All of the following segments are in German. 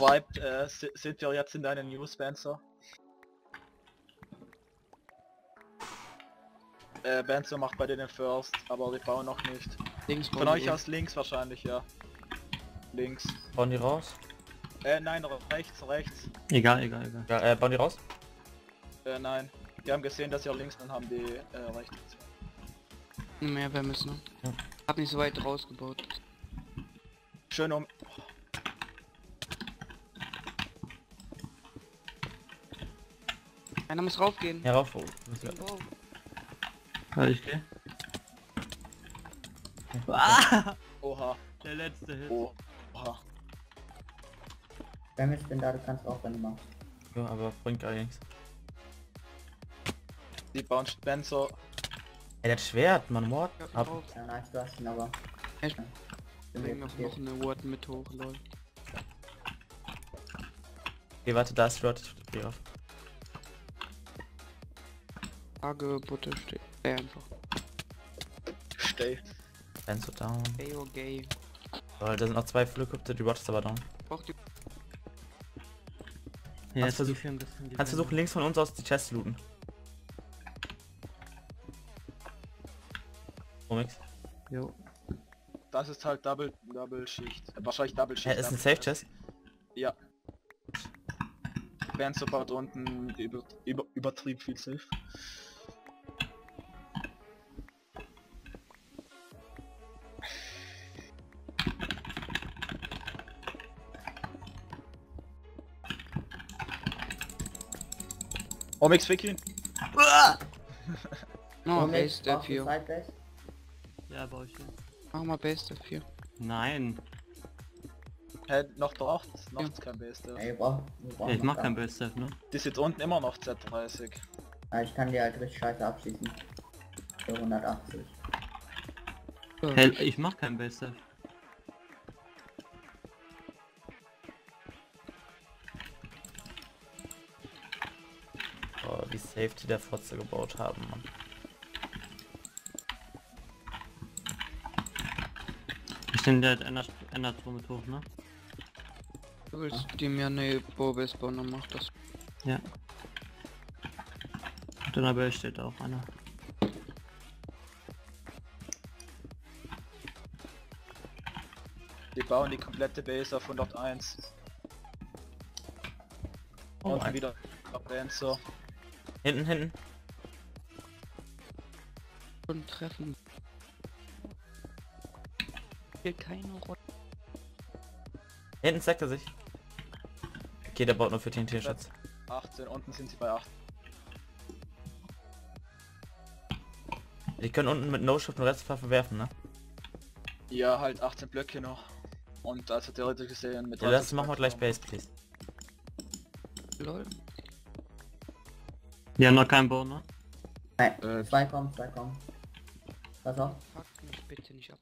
schreibt, sind wir jetzt in deinen News, Spencer? Benzo macht bei denen First, aber wir bauen noch nicht. Links von euch aus links wahrscheinlich, ja. Links. Bauen die raus? Nein, rechts, rechts. Egal. Ja, bauen die raus? Nein. Die haben gesehen, dass ihr links, dann haben die rechts. Mehr wir müssen. Ja. Hab nicht so weit rausgebaut. Schön um... Einer muss raufgehen. Ja, rauf. Ich gehe. Ah! Oha. Der letzte Hit. Oha. Wenn ich bin da, du kannst auch rennen machen. Ja, aber bringt gar nichts. Die bauen Spencer. Ey, das Schwert, man Ward. Ja, nice, du hast ihn aber. Ich bring auch noch eine Ward mit hoch, lol. Okay, warte, da ist Rod. Ich geh auf. Hagebutte steht. Einfach. Stay. Benzo down. Hey, okay. Oh, da sind noch zwei Flugkopter, die Watch aber down. Ja, jetzt versuch, kannst versuchen, links von uns aus die Chest zu looten. Omix. Jo. Das ist halt Double Schicht. Wahrscheinlich Double Schicht. Ist ein Safe Chest? Ja. Benzo baut unten übertrieben viel Safe. Omix, fick ihn! Oh, Base dafür. Ja, baue ich ihn. Mach mal Base dafür. Nein. Hey, noch braucht's, noch kein Base dafür. Ey, ich mach kein Base dafür, ne? Die sitzt unten immer noch Z30. Ah, ich kann die halt richtig scheiße abschießen. Für 180. Hey, ich mach kein Base dafür. Die Safety der Fotze gebaut haben, Mann. Ich denke, der hat einer Turm mit hoch, ne? Du willst die mir eine Bobes bauen, dann mach das. Ja. Und dann aber steht auch einer. Die bauen die komplette Base auf 101. Oh, und wieder auf Dancer. Hinten. Und treffen. Hier keine Rolle. Hinten zeigt er sich. Okay, der baut nur für den Tierschutz. 18, unten sind sie bei 8. Die können unten mit No-Shift und Restwaffe werfen, ne? Ja, halt 18 Blöcke noch. Und also theoretisch gesehen mit... Ja, das machen wir gleich Base, please. Lol. Die haben noch keinen Bau, ne? Nein, zwei kommen. Pass auf. Fuck mich bitte nicht ab.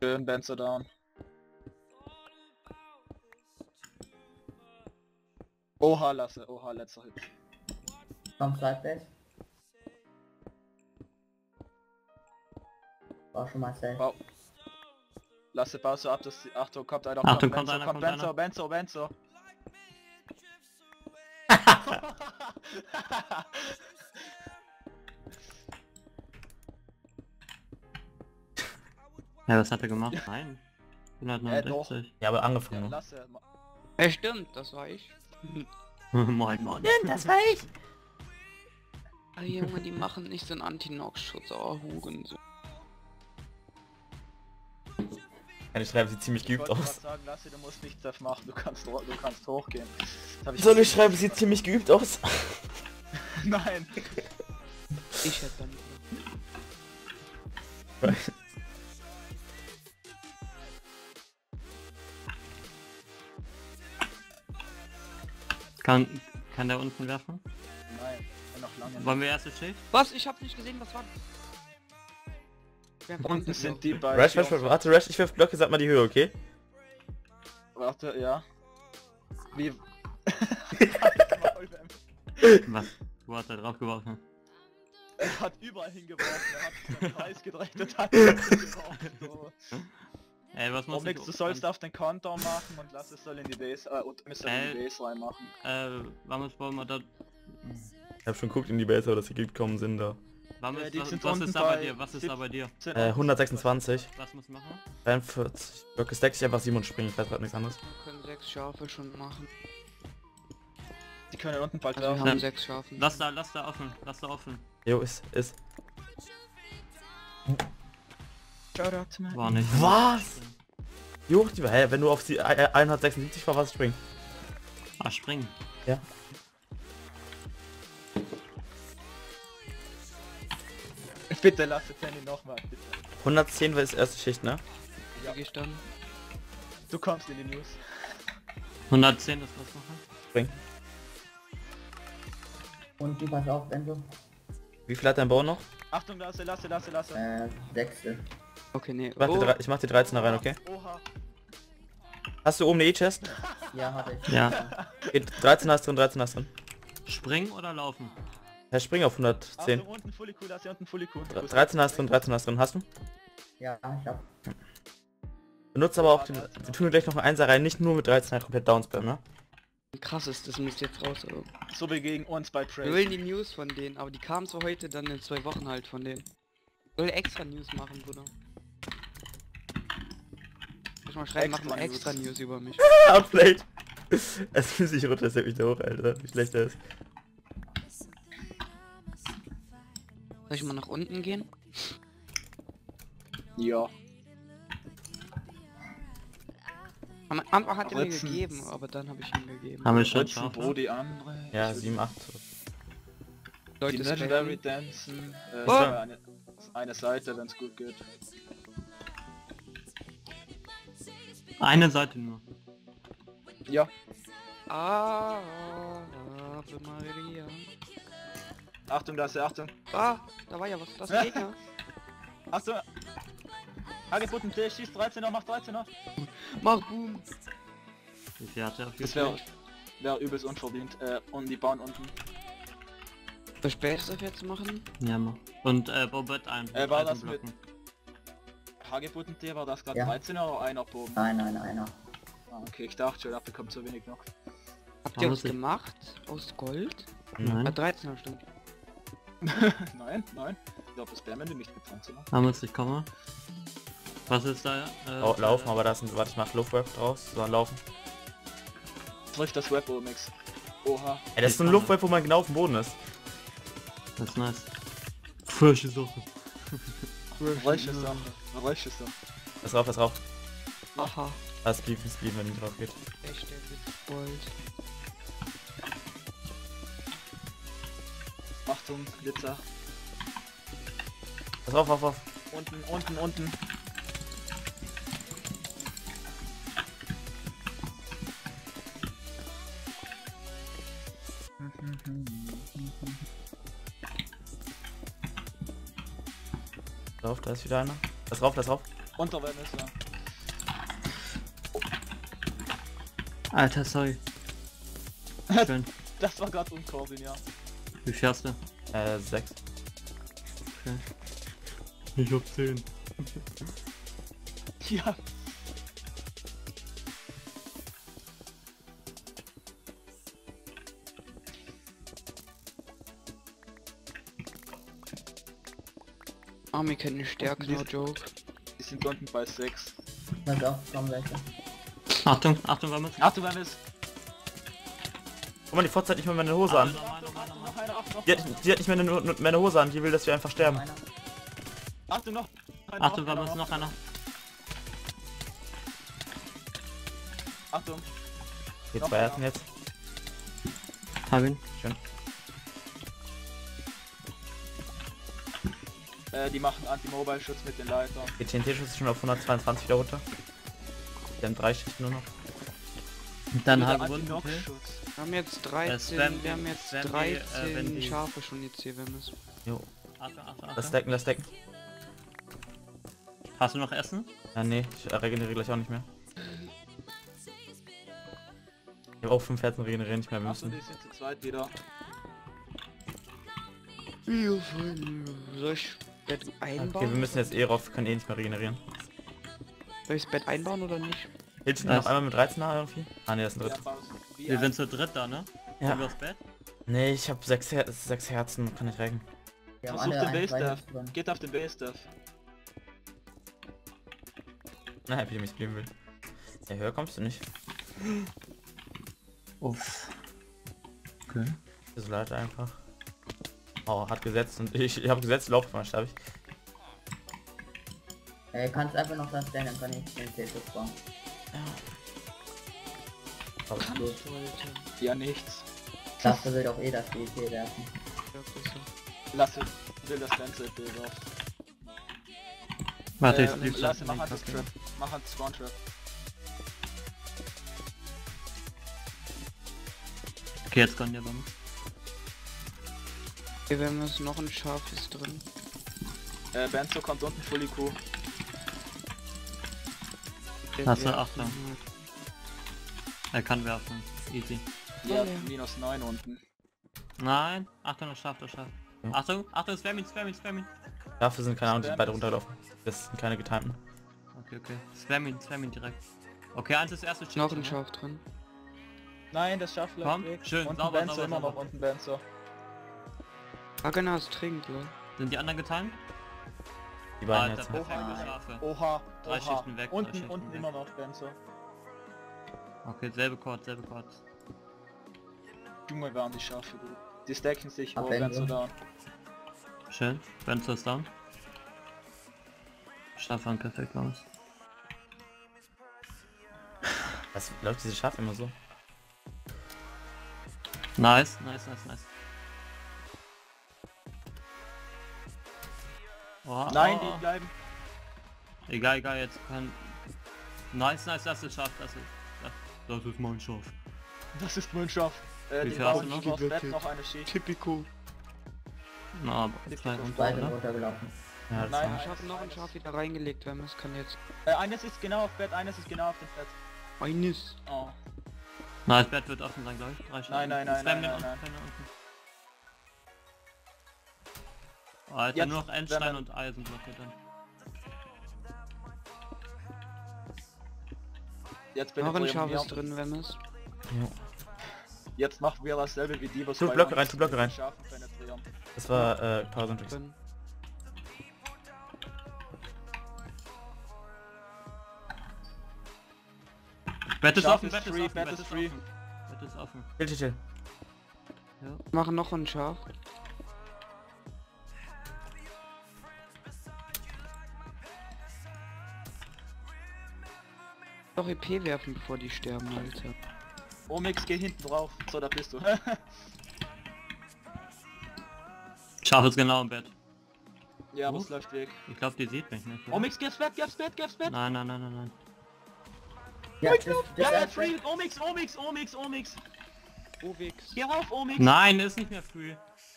Schön, Benzo down. Oha, Lasse, oha, letzter Hit. Komm, Sidebase. War schon mal safe. Wow. Lasse, baust du ab, dass die... Achtung, kommt einer, kommt einer. Benzo. Ja, was hat er gemacht? Nein. 169. Ja, aber angefangen. Ja, Lasse, stimmt, das war ich. Moin. Das war ich. Ah, Junge, die machen nicht so einen Anti-Nox-Schutz, aber Huren so. Meine Schreiben sieht ziemlich geübt aus. Ich wollte sagen, Lasse, du musst nichts dafür machen, du kannst hochgehen. So, ich schreibe, sieht ziemlich geübt aus. Nein. Ich hätte dann nicht. Kann der unten werfen? Nein, noch lange. Wollen wir erste Schicht? Was? Ich hab nicht gesehen, was war das? Unten sind die beiden. Warte, ich wirf Blöcke, sag mal die Höhe, okay? Warte, ja. Wie... Was? Wo hat er drauf geworfen? Er hat überall hingeworfen, er hat Kreis gedreht und hat hingeworfen. So. Ey, was muss ich... Omix, du sollst auf den Konter machen und Lasse soll in die Base, und Mr. in die Base reinmachen. Was wollen wir da... Ich hab schon geguckt in die Base, aber dass die gekommen sind da. Was ist da bei dir? Was ist da bei dir? 126. Was muss machen? 43. Blöcke stack ich einfach 7 und springen, ich weiß gerade nichts anderes. Wir können 6 Schafe schon machen. Die können unten bald also haben 6 Schafen. Lass da offen, lass da offen. Jo, ist. War nicht. Was? Jo, hä, wenn du auf die 176 fahr, was springen? Ah, springen. Ja. Bitte lass das Handy nochmal, bitte. 110 war das erste Schicht, ne? Ja. Du kommst in die News. 110, das was machen? Spring. Und du pass auf, Benzo. Wie viel hat dein Bau noch? Achtung, Lasse. 6. Okay, nee. Ich mach die 13er rein, okay? Oha. Hast du oben eine E-Chest? Ja, hab ich. Ja. 13 hast drin. Springen oder laufen? Herr, spring auf 110. Also unten fully cool, hast du unten fully cool. 13 hast drin, hast du? Ja, ich hab. Benutzt aber auch den... Wir tun gleich noch einen 1er rein, nicht nur mit 13, halt komplett downspam, ne? Krass ist, das müsst jetzt raus. Oder? So wie gegen uns bei Prey. Wir wollen die News von denen, aber die kamen so heute, dann in 2 Wochen halt von denen. Ich will extra News machen, Bruder. Muss mal schreiben, mach mal extra News über mich. Outplayed! Es fühlt sich runter, dass er mich da hoch, Alter. Wie schlecht er ist. Soll ich mal nach unten gehen? Ja. Am Anfang hat er mir gegeben, aber dann habe ich ihm gegeben. Haben wir schon wo die andere? Ja, 7, 8. Die Legendary Dancen. Oh! Eine Seite, wenn es gut geht. Eine Seite nur. Ja. Ah, Ave Maria. Achtung, da ist er, Achtung. Ah, da war ja was, das ist ein Gegner. Achtung. Hagebutten-Tee, schießt 13 noch, mach 13 noch. Mach Boom. Das wäre übelst unverdient. Und die bauen unten. Was Späße jetzt machen? Ja, mach. Und Bobett ein. War das mit Hagebutten-Tee, war das gerade ja. 13er oder einer Bogen? Nein, einer. Ah, okay, ich dachte schon, dafür kommt so wenig noch. Habt ihr was gemacht? Aus Gold? Nein. 13er Stunden. nein. Ich glaube, das Bärmende nicht mit 13er. Hammerst, ich komme. Was ist da? Laufen, aber das sind... Warte, ich mach Luftweb draus. So, laufen. Trifft das Web, Omix. Oha. Ey, das ist so ein Luftweb, wo man genau auf dem Boden ist. Das ist nice. Frische Sache. Frische Sache. Pass rauf. Aha. Das blieb, wenn die drauf geht. Echt, der wird Gold. Achtung, Glitzer. Pass auf, auf. Unten. Lauf, da ist wieder einer. Das rauf. Unter werden ist er. Alter, sorry. Schön. Das war gerade unkoordiniert. Wie viel hast du? 6. Okay. Ich hab 10. Ja. Army kennt nicht stärker, no joke. Die sind unten bei 6. Na da, komm weiter. Achtung, Wammes. Guck mal, die Fotze hat nicht mehr meine Hose an. Die hat nicht mehr meine Hose an, die will, dass wir einfach sterben. Achtung, Wammes, noch einer. Achtung. Geht bei Herzen jetzt. Hab ihn. Schön. Die machen Anti-Mobile-Schutz mit den Leitern. Der TNT-Schutz ist schon auf 122 wieder runter. Die haben 3 Schichten nur noch. Dann haben wir jetzt 13, wir haben jetzt 13 Schafe schon jetzt hier, wenn es... Jo. Achtung. Lass decken. Hast du noch Essen? Ja, nee, ich regeneriere gleich auch nicht mehr. Ich hab auch 5 Herzen, regenerieren nicht mehr, wir müssen. Achtung, die sind zu zweit wieder. Soll ich das Bett einbauen? Okay, wir müssen jetzt eh rauf, kann eh nicht mehr regenerieren. Soll ich das Bett einbauen oder nicht? Hilfst du noch einmal mit 13er irgendwie? Ah ne, das ist ein Dritt. Wir sind zu dritt da, ne? Ja. Können wir aufs Bett? Ne, ich hab 6 Herzen, kann ich regen. Ja, versuch den Base-Stuff. Geht auf den Base-Stuff. Na, happy, mich blieben will. Ja, höher kommst du nicht. Uff. Okay. Das ist leider einfach. Oh, hat gesetzt und ich habe gesetzt, Lauf gemacht, habe ich. Ey, kannst einfach noch das stellen, dann kann ich den Tee bauen. Ja. Ja, nichts. Lasse will doch eh das Tee werfen. Lasse will das ganze Tee werfen. Warte, ich blieb Lasse, mach das Trap. Mach halt Spawn Trap. Okay, jetzt kann der Bombe. Okay, wir haben jetzt noch ein scharfes drin. Benzo kommt unten, Fully Q. Lasse, Achtung. Er kann werfen, easy. Ja, minus 9 unten. Nein, Achtung, er schafft. Ja. Achtung, Achtung, spam ihn. Dafür sind keine Ahnung, die sind beide runtergelaufen. Das sind keine getimten. Okay. Spam ihn direkt. Okay, eins ist das erste Schiff. Noch ein Schaf drin. Nein, das Schaf läuft weg. Schön, unten sauber, Benzo, immer noch unten Benzo. Ah genau, es trinkt, ja. Sind die anderen getimt? Die beiden jetzt. Oha, drei Schichten weg. Unten immer noch Benzo. Okay, selbe Kord. Junge, waren die Schafe gut. Die stacken sich, oh, Benzo down. Schön, Benzo ist down. Schafe waren perfekt aus. Was läuft diese Schafe immer so? Nice. Oh, nein, die bleiben. Egal, jetzt kann... Nice, das ist Schaf, das ist mein Schaf. Die brauchen noch aufs Bett, noch eine Schicht. Typico. Na, aber zwei runtergelaufen. Ja, nein, ich habe noch ein Schaf wieder reingelegt, wenn man es kann jetzt. Eines ist genau auf Bett, eines ist genau auf dem Bett. Eines? Oh. Nein, das Bett wird offen sein, glaube ich. Nein. Alter, jetzt nur noch Endstein und Eisenblöcke dann. Jetzt bin ich ein Schafes drin, wenn es. Ja. Jetzt machen wir dasselbe wie die, was wir Tu Blöcke rein. Das war Power Tricks. Bett ist offen. Chill. Ja. Machen noch ein Schaf. Doch EP werfen, bevor die sterben, Alter. Omix, geh hinten drauf. So, da bist du. Schaf ist genau im Bett. Ja, aber es läuft weg. Ich glaube, die sieht mich nicht. Ja. Omix, geh aufs Bett. Nein. Ja, free. Omix. Geh rauf, Omix. Nein, ist nicht mehr früh.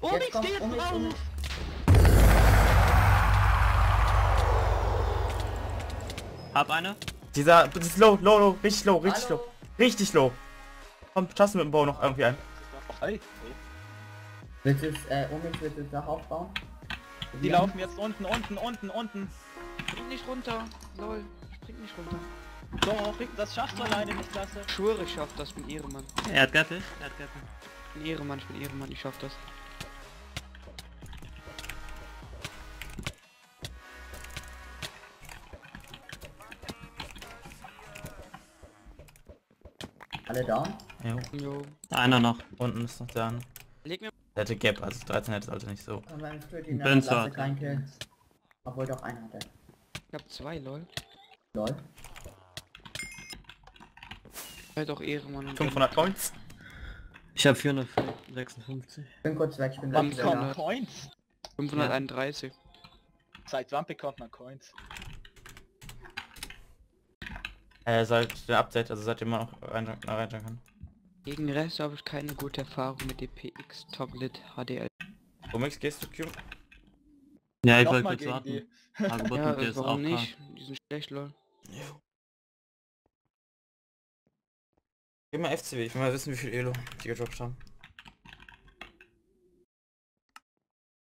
Omix, geh jetzt drauf. Hab eine. Dieser, das ist richtig low. Komm, schaffst du mit dem Bau noch irgendwie ein. Willst du jetzt, Omix, willst du jetzt noch aufbauen? Die laufen jetzt unten. Spring nicht runter, lol. Spring nicht runter. Doch, das schaffst du alleine nicht, Klasse. Schwöre, ich schaff das, bin Ehrenmann. Er hat Gatte. Ich bin Ehrenmann, ich schaff das. Alle down? Jo. Einer noch. Unten ist noch der andere. Der hatte Gap, also 13 hätte es also nicht so. Benzer hat keinen Kill. Obwohl doch einer hatte. Ich hab zwei, lol. Halt doch Ehrenmann. 500 Points. Ich hab 456. Ich bin kurz weg, ich bin gleich wieder. Coins? 531. Seit wann bekommt man Coins? Seit der Update, also seitdem man auch reinschauen kann. Gegen den Rest habe ich keine gute Erfahrung mit DPX, Tablet, HDL. Omix, gehst du Q? Ja, ich wollte kurz warten. Hagebutten-Tee ist auch nicht. Die sind schlecht, lol. Ja. Geh mal FCW, ich will mal wissen, wie viel Elo die gedroppt haben.